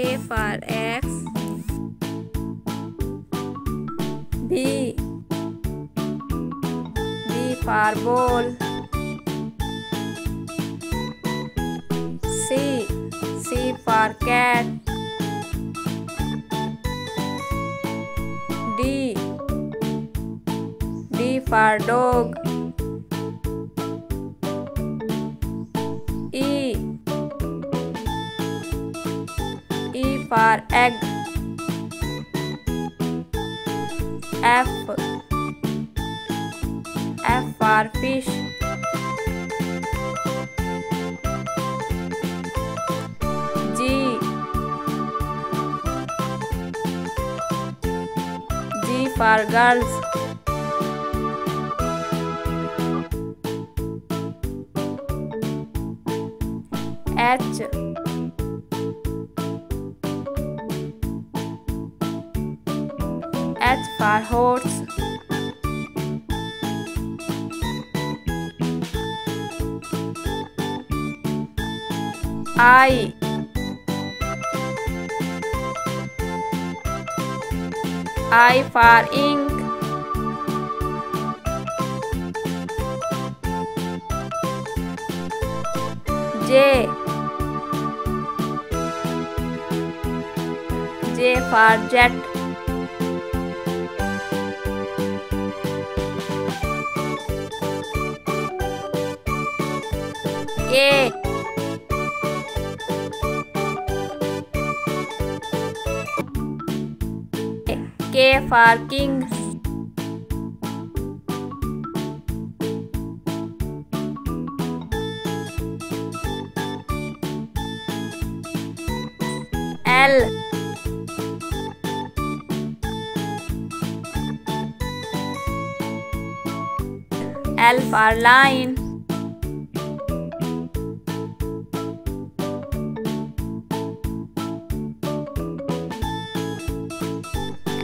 A for X, B, B for ball, C, C for cat, D, D for dog, E, E for egg, F, F for fish, G, G for girls, H, H for horse, I, I for ink, J, J for jet, A, K for king, L, L for line,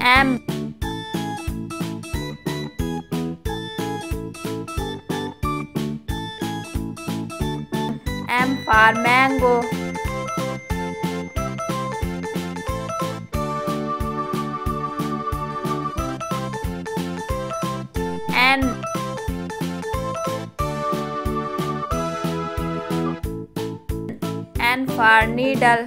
M, M for mango, N, N for needle,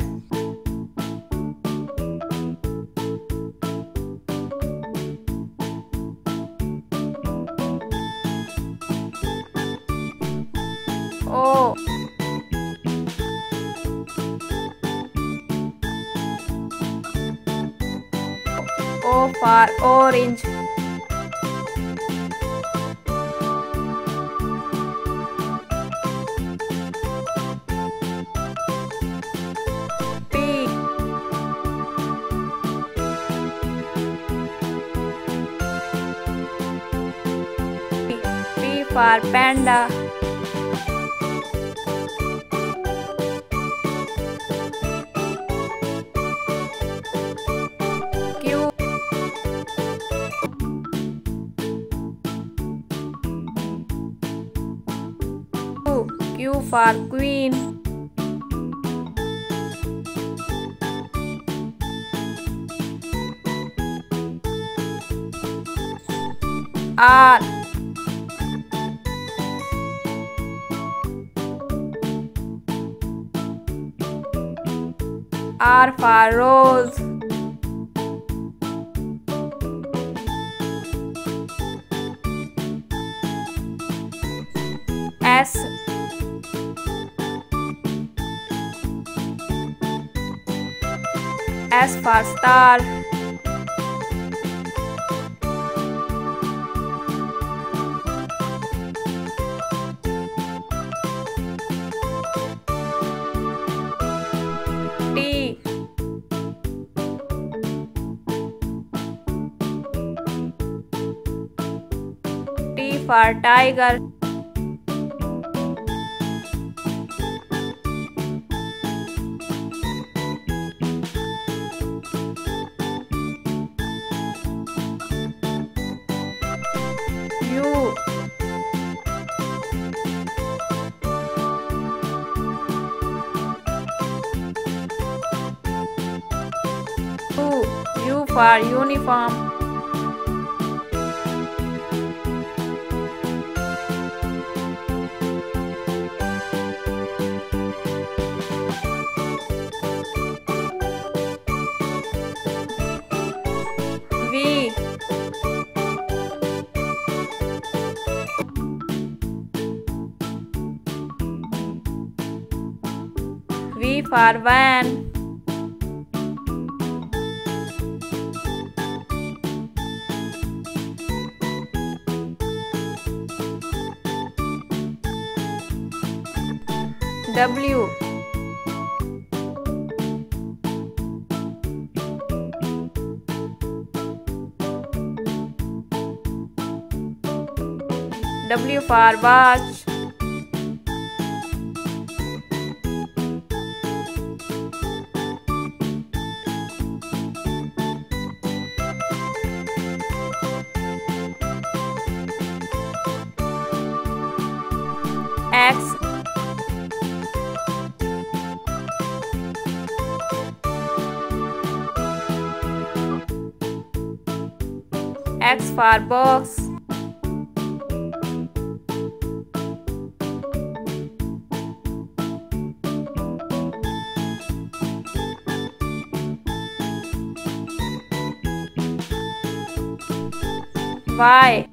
O, O for orange, P, P for panda, Q for queen, R, R for rose, S, S for star, T, T for tiger, U, U. U for uniform. V. V for van. W. W for watch. X. X for box. Y.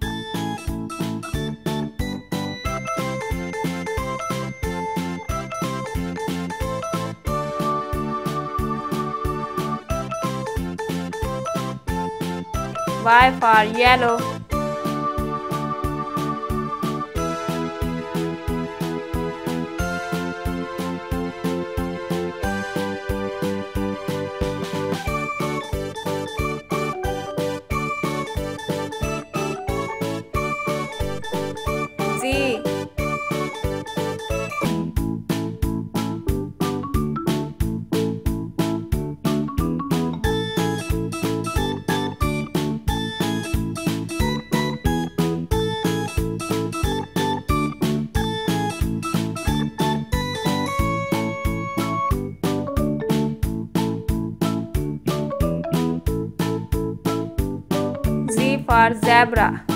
Y for yellow. Z. Z for zebra.